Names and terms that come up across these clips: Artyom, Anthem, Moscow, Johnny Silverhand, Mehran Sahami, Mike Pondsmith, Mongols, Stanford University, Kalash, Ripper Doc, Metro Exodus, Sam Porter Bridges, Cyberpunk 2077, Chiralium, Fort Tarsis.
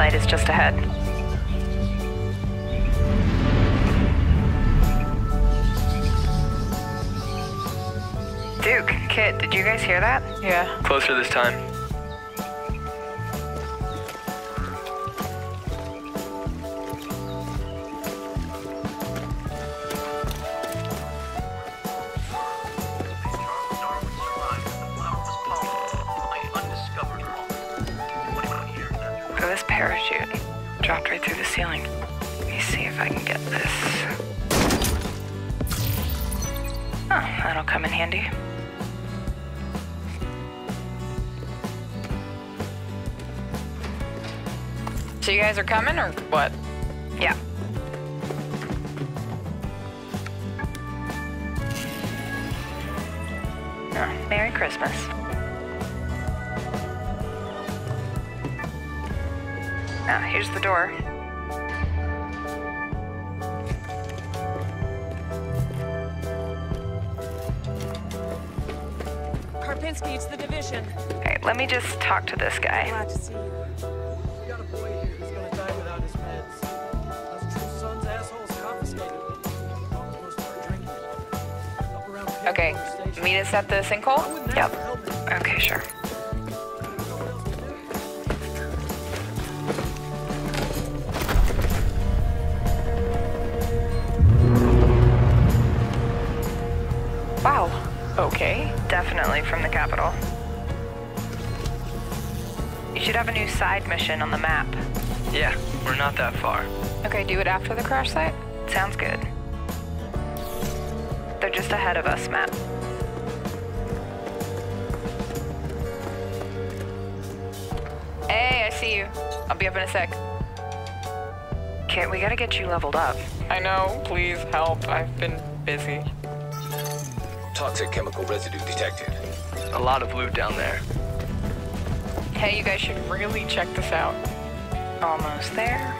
site is just ahead. Duke, Kit, did you guys hear that? Yeah. Closer this time. So you guys are coming or what? Yeah. Oh, Merry Christmas. Ah, here's the door. Karpinski, it's the division. All right, let me just talk to this guy. Glad to see you. Okay, meet us at the sinkhole? Yep. Okay, sure. Wow. Okay. Definitely from the capital. You should have a new side mission on the map. Yeah, we're not that far. Okay, do it after the crash site? Sounds good. They're just ahead of us, Matt. Hey, I see you. I'll be up in a sec. Kit, we gotta get you leveled up. I know. Please help. I've been busy. Toxic chemical residue detected. A lot of loot down there. Hey, you guys should really check this out. Almost there.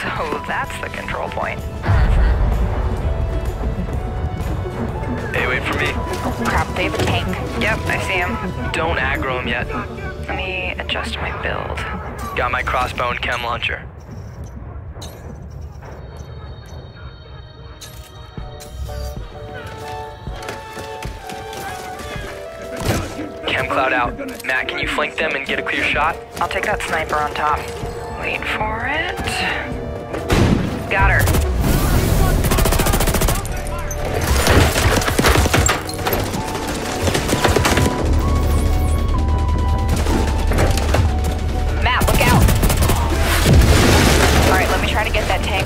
So that's the control point. Hey, wait for me. Oh, crap, they have a tank. Yep, I see him. Don't aggro him yet. Let me adjust my build. Got my crossbow and chem launcher. Chem cloud out. Matt, can you flank them and get a clear shot? I'll take that sniper on top. Wait for it. Got her.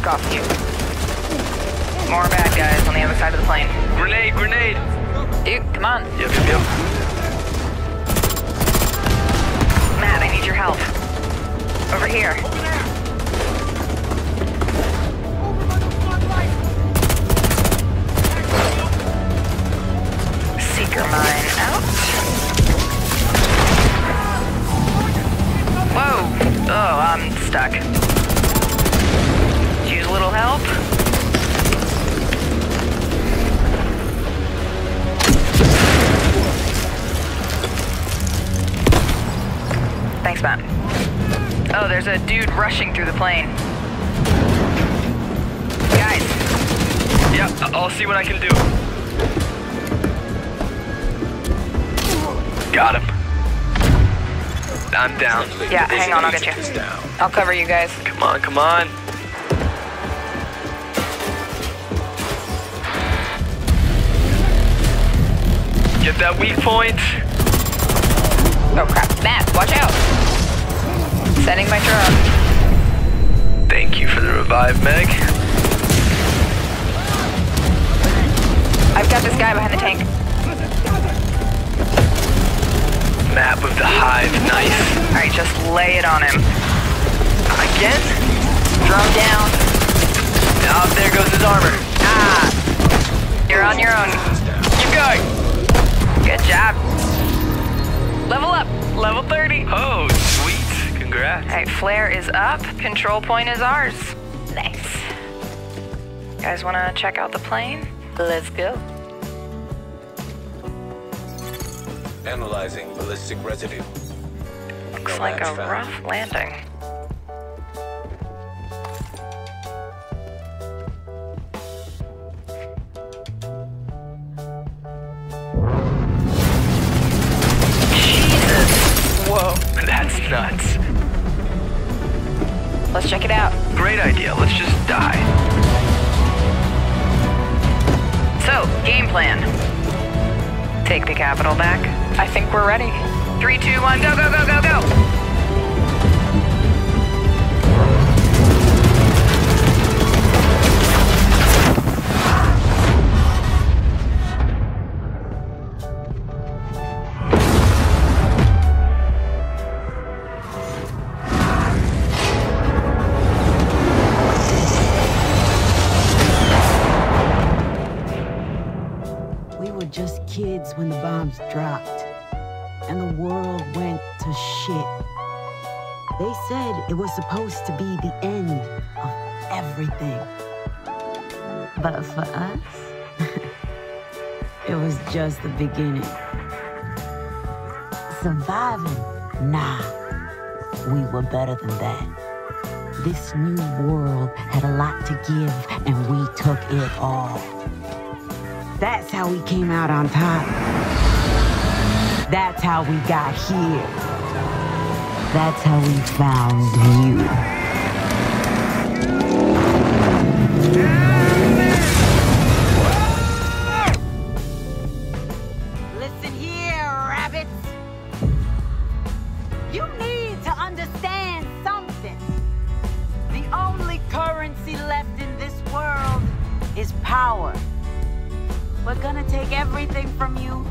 Off you. More bad guys on the other side of the plane. Grenade, grenade! Dude, come on. Yep, yep, yep. Matt, I need your help. Over here. Seeker mine out. Whoa! Oh, I'm stuck. A little help. Thanks, Matt. Oh, there's a dude rushing through the plane. Guys. Yeah, I'll see what I can do. Got him. I'm down. Yeah, hang on, I'll get you. I'll cover you guys. Come on, come on. Get that weak point. Oh crap, Matt, watch out. Setting my drone. Thank you for the revive, Meg. I've got this guy behind the tank. Matt with the hive, nice. All right, just lay it on him. Again? Drone down. Oh, there goes his armor. Ah, you're on your own. Keep going. Good job. Level up. Level 30. Oh, sweet. Congrats. All right, flare is up. Control point is ours. Nice. You guys want to check out the plane? Let's go. Analyzing ballistic residue. Looks like a rough landing. Jesus! Whoa, that's nuts. Let's check it out. Great idea, let's just die. So, game plan. Take the capital back. I think we're ready. 3, 2, 1, go, go, go, go, go! We were just kids when the bombs dropped. And the world went to shit. They said it was supposed to be the end of everything. But for us, it was just the beginning. Surviving? Nah, we were better than that. This new world had a lot to give, and we took it all. That's how we came out on top. That's how we got here. That's how we found you. Listen here, rabbits. You need to understand something. The only currency left in this world is power. We're gonna take everything from you,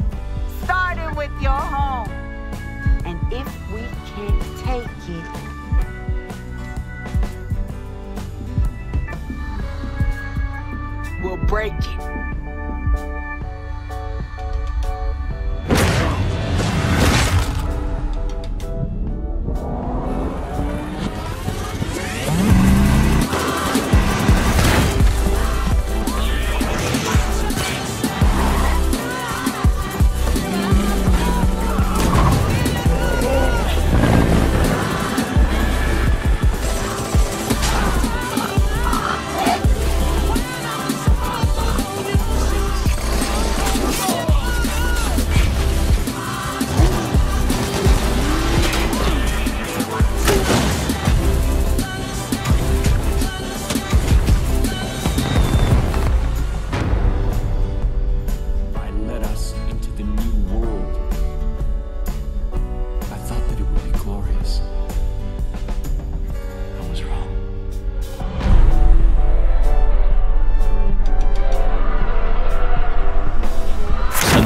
starting with your home. And if we can't take it, we'll break it.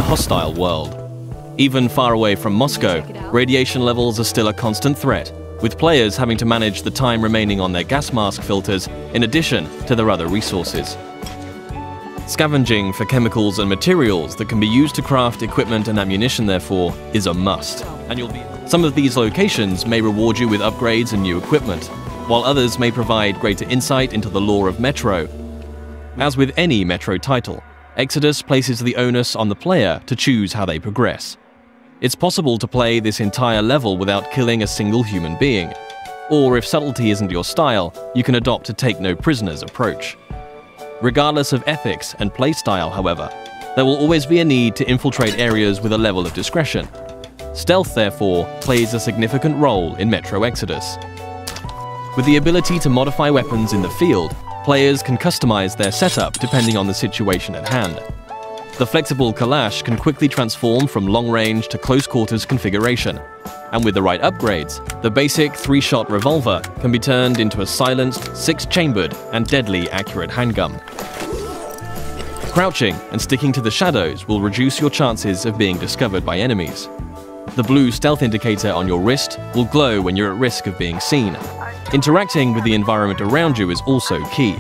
Hostile world. Even far away from Moscow, radiation levels are still a constant threat, with players having to manage the time remaining on their gas mask filters in addition to their other resources. Scavenging for chemicals and materials that can be used to craft equipment and ammunition, therefore, is a must. And some of these locations may reward you with upgrades and new equipment, while others may provide greater insight into the lore of Metro. As with any Metro title, Exodus places the onus on the player to choose how they progress. It's possible to play this entire level without killing a single human being, or if subtlety isn't your style, you can adopt a take-no-prisoners approach. Regardless of ethics and playstyle, however, there will always be a need to infiltrate areas with a level of discretion. Stealth, therefore, plays a significant role in Metro Exodus. With the ability to modify weapons in the field, players can customize their setup depending on the situation at hand. The flexible Kalash can quickly transform from long-range to close-quarters configuration, and with the right upgrades, the basic 3-shot revolver can be turned into a silenced, 6-chambered and deadly accurate handgun. Crouching and sticking to the shadows will reduce your chances of being discovered by enemies. The blue stealth indicator on your wrist will glow when you're at risk of being seen. Interacting with the environment around you is also key.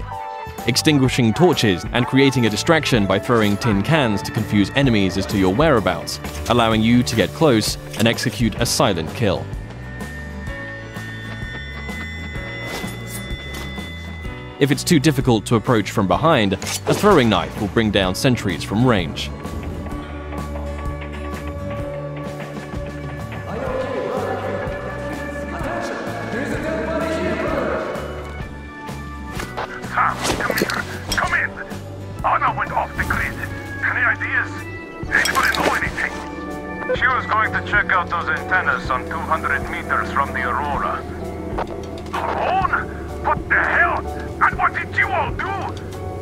Extinguishing torches and creating a distraction by throwing tin cans to confuse enemies as to your whereabouts, allowing you to get close and execute a silent kill. If it's too difficult to approach from behind, a throwing knife will bring down sentries from range. Sam, come here. Come in. Anna went off the grid. Any ideas? Anybody know anything? She was going to check out those antennas some 200 meters from the Aurora. Alone? What the hell? And what did you all do?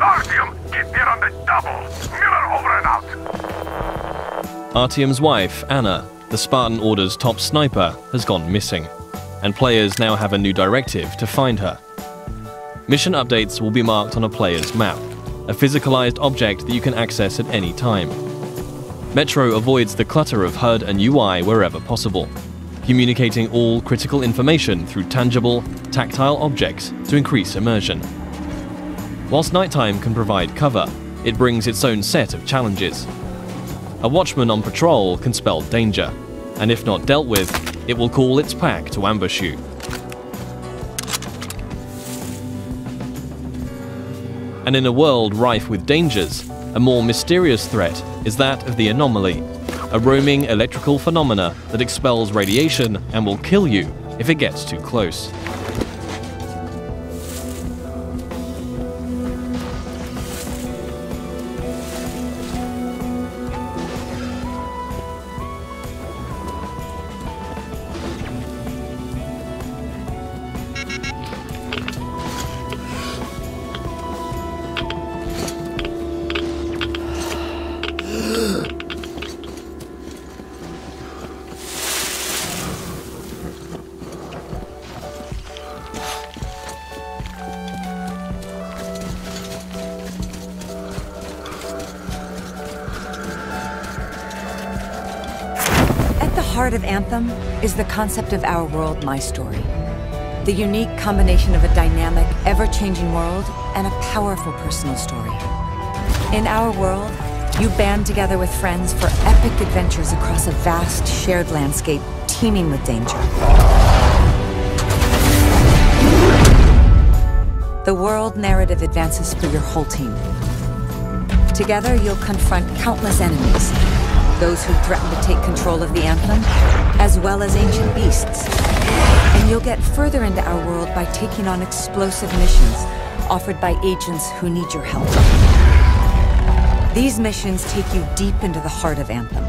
Artyom, get there on the double. Miller, over and out. Artyom's wife, Anna, the Spartan Order's top sniper, has gone missing, and players now have a new directive to find her. Mission updates will be marked on a player's map, a physicalized object that you can access at any time. Metro avoids the clutter of HUD and UI wherever possible, communicating all critical information through tangible, tactile objects to increase immersion. Whilst nighttime can provide cover, it brings its own set of challenges. A watchman on patrol can spell danger, and if not dealt with, it will call its pack to ambush you. And in a world rife with dangers, a more mysterious threat is that of the anomaly, a roaming electrical phenomena that expels radiation and will kill you if it gets too close. Part of Anthem is the concept of our world, my story. The unique combination of a dynamic, ever-changing world and a powerful personal story. In our world, you band together with friends for epic adventures across a vast, shared landscape teeming with danger. The world narrative advances for your whole team. Together, you'll confront countless enemies, those who threaten to take control of the Anthem, as well as ancient beasts. And you'll get further into our world by taking on explosive missions offered by agents who need your help. These missions take you deep into the heart of Anthem,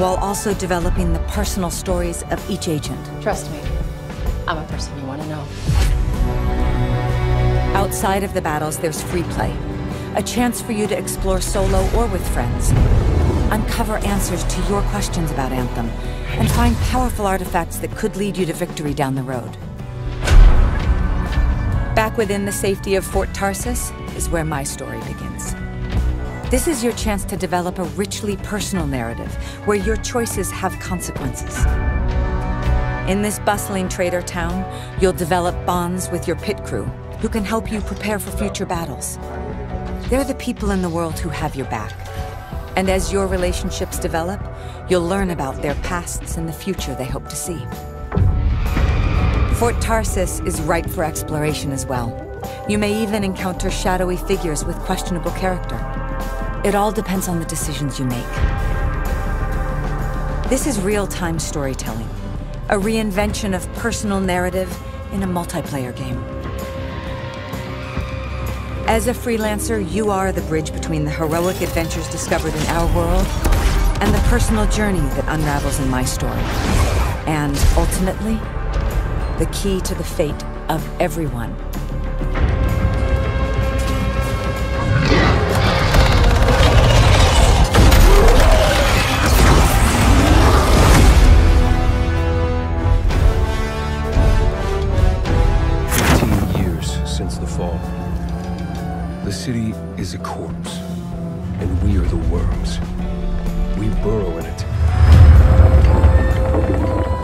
while also developing the personal stories of each agent. Trust me, I'm a person you want to know. Outside of the battles, there's free play, a chance for you to explore solo or with friends. Uncover answers to your questions about Anthem, and find powerful artifacts that could lead you to victory down the road. Back within the safety of Fort Tarsis is where my story begins. This is your chance to develop a richly personal narrative, where your choices have consequences. In this bustling trader town, you'll develop bonds with your pit crew, who can help you prepare for future battles. They're the people in the world who have your back. And as your relationships develop, you'll learn about their pasts and the future they hope to see. Fort Tarsis is ripe for exploration as well. You may even encounter shadowy figures with questionable character. It all depends on the decisions you make. This is real-time storytelling, a reinvention of personal narrative in a multiplayer game. As a freelancer, you are the bridge between the heroic adventures discovered in our world and the personal journey that unravels in my story. And ultimately, the key to the fate of everyone. The city is a corpse, and we are the worms. We burrow in it,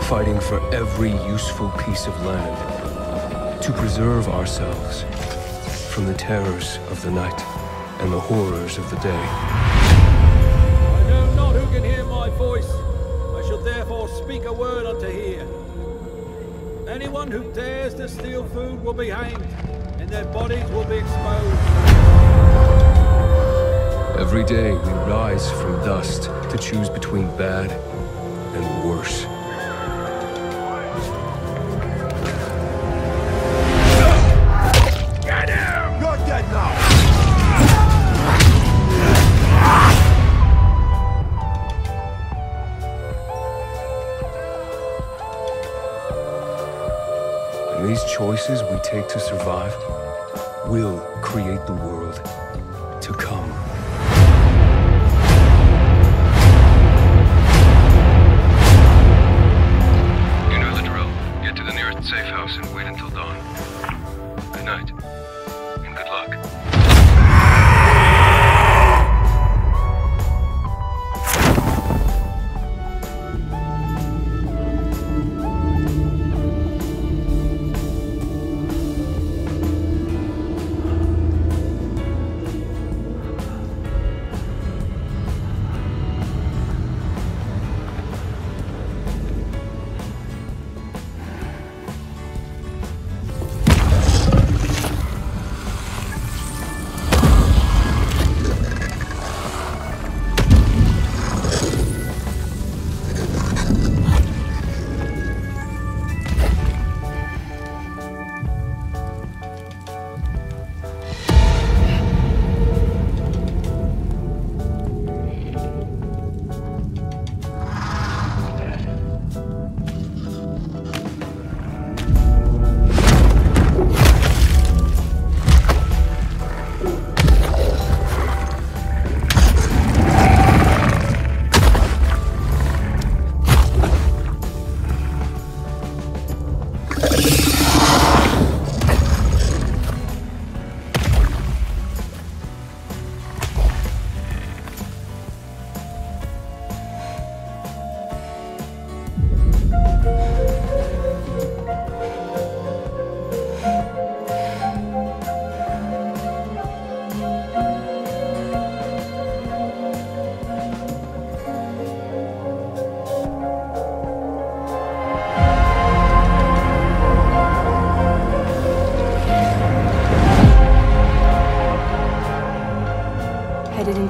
fighting for every useful piece of land, to preserve ourselves from the terrors of the night and the horrors of the day. I know not who can hear my voice. I shall therefore speak a word unto here. Anyone who dares to steal food will be hanged, and their bodies will be exposed. Every day we rise from dust to choose between bad and worse. Get him! Not take to survive will create the world to come. You know the drill. Get to the nearest safe house and wait until dawn. Good night, and good luck.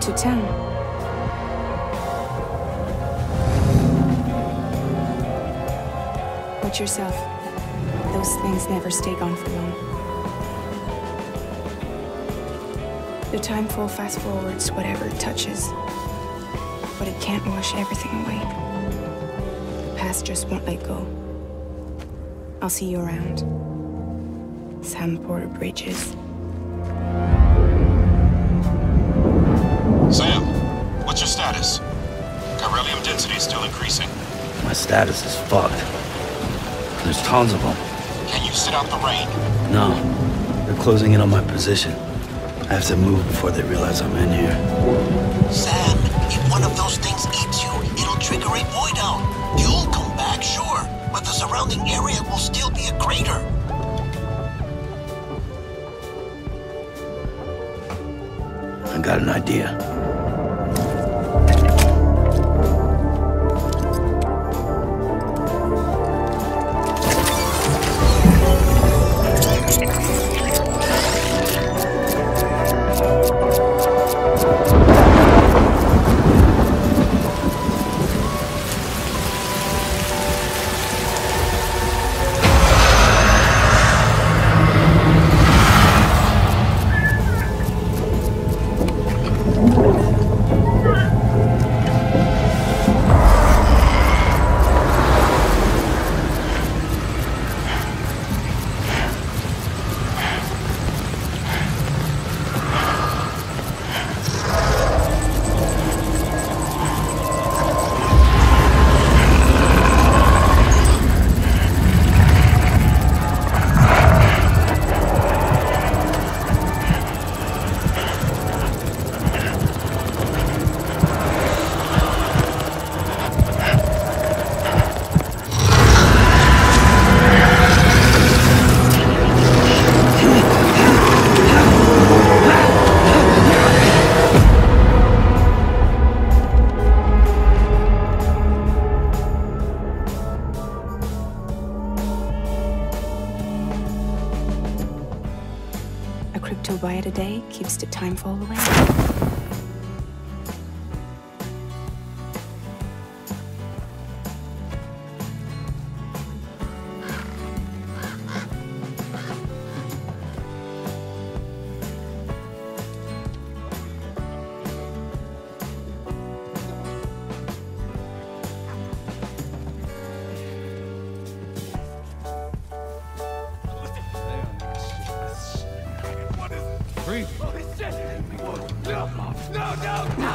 To town. Watch yourself. Those things never stay gone for long. The time flow fast forwards whatever it touches, but it can't wash everything away. The past just won't let go. I'll see you around. Sam Porter Bridges. Sam, what's your status? Chiralium density is still increasing. My status is fucked. There's tons of them. Can you sit out the rain? No. They're closing in on my position. I have to move before they realize I'm in here. Sam, if one of those things eats you, it'll trigger a void out. You'll come back, sure, but the surrounding area will still be a crater. I got an idea. Keeps the time fall away. free. Holy shit! No, no,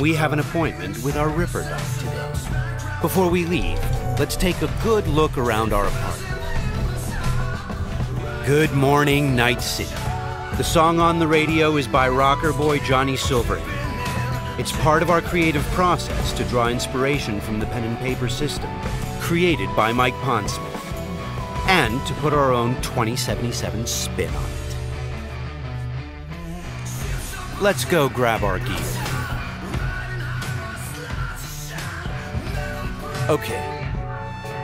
we have an appointment with our Ripper Doc today. Before we leave, let's take a good look around our apartment. Good morning, Night City. The song on the radio is by rocker boy Johnny Silverhand. It's part of our creative process to draw inspiration from the pen and paper system, created by Mike Pondsmith, and to put our own 2077 spin on it. Let's go grab our gear. Okay,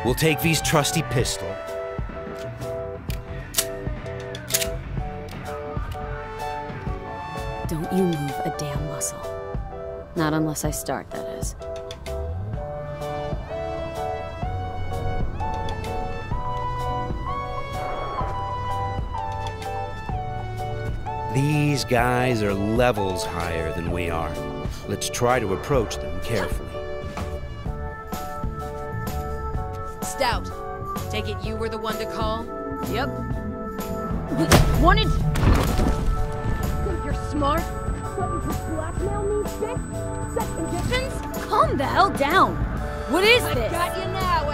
we'll take V's trusty pistol. Don't you move a damn muscle. Not unless I start, that is. These guys are levels higher than we are. Let's try to approach them carefully. Out. Take it you were the one to call? Yep. Wanted? You're smart. Wanted to blackmail me, bitch? Second conditions? Calm the hell down. What is this? I got you now,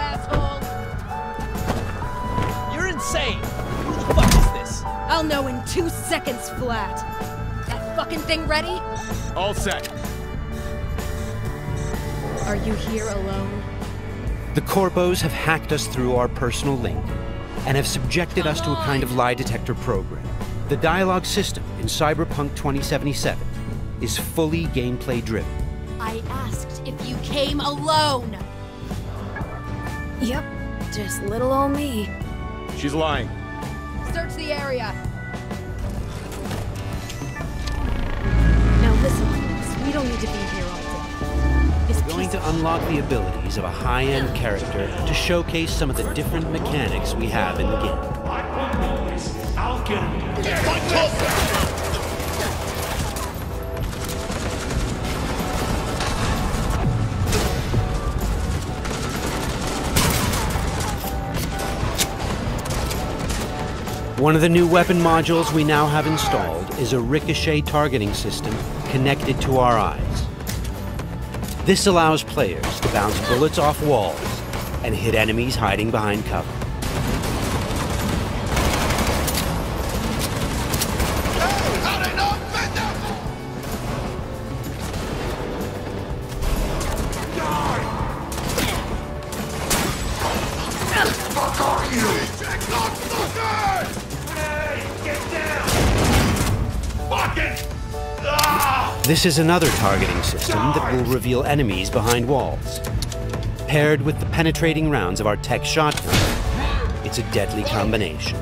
asshole. You're insane. Who the fuck is this? I'll know in 2 seconds flat. That fucking thing ready? All set. Are you here alone? The Corpos have hacked us through our personal link and have subjected us to a kind of lie detector program. The dialogue system in Cyberpunk 2077 is fully gameplay driven. I asked if you came alone. Yep, just little old me. She's lying. Search the area. need to be here all day. We're going to unlock the abilities of a high-end character to showcase some of the different mechanics we have in the game. I'll get him. One of the new weapon modules we now have installed is a ricochet targeting system connected to our eyes. This allows players to bounce bullets off walls and hit enemies hiding behind cover. This is another targeting system that will reveal enemies behind walls. Paired with the penetrating rounds of our tech shotgun, it's a deadly combination.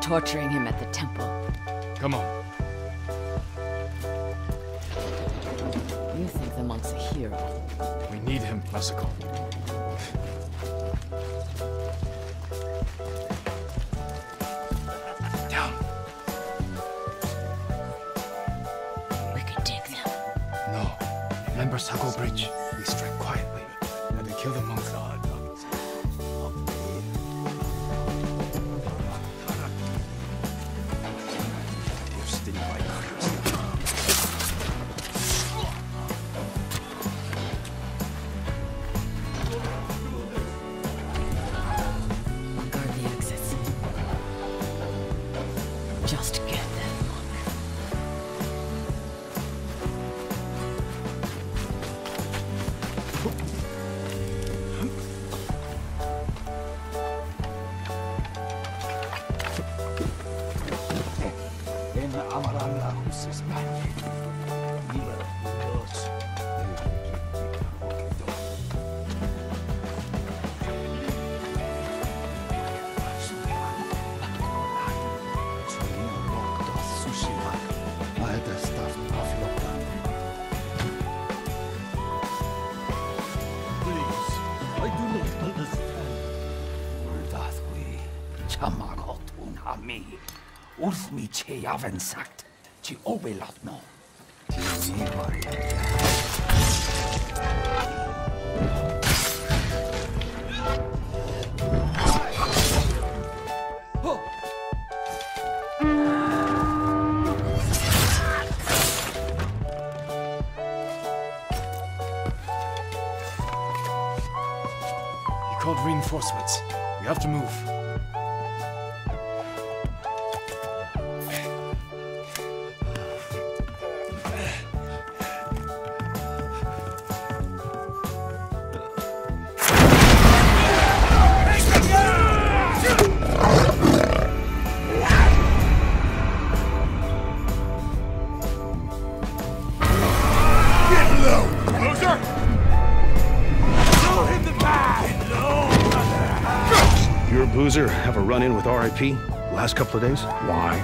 Torturing him at the temple. Come on. You think the monk's a hero? We need him, Classical. Down. We could take them. No. Remember Sago Bridge. We strike quietly. And they kill the monk. Sagt, die Obelatno. You called reinforcements. We have to move. Have a run-in with R.I.P. last couple of days? Why?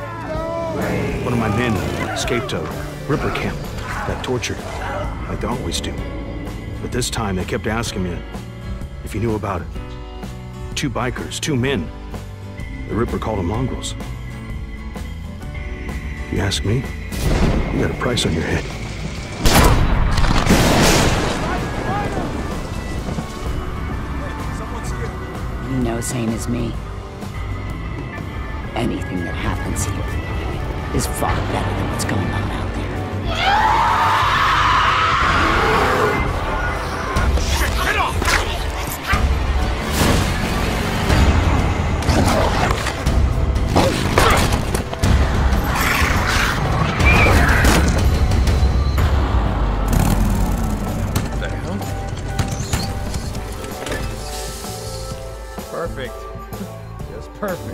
One of my men escaped a Ripper camp, got tortured, like they always do. But this time they kept asking me if you knew about it. Two bikers, two men. The Ripper called them Mongols. You ask me, you got a price on your head. You know, same as me. Anything that happens here is far better than what's going on out there. Get off! Perfect.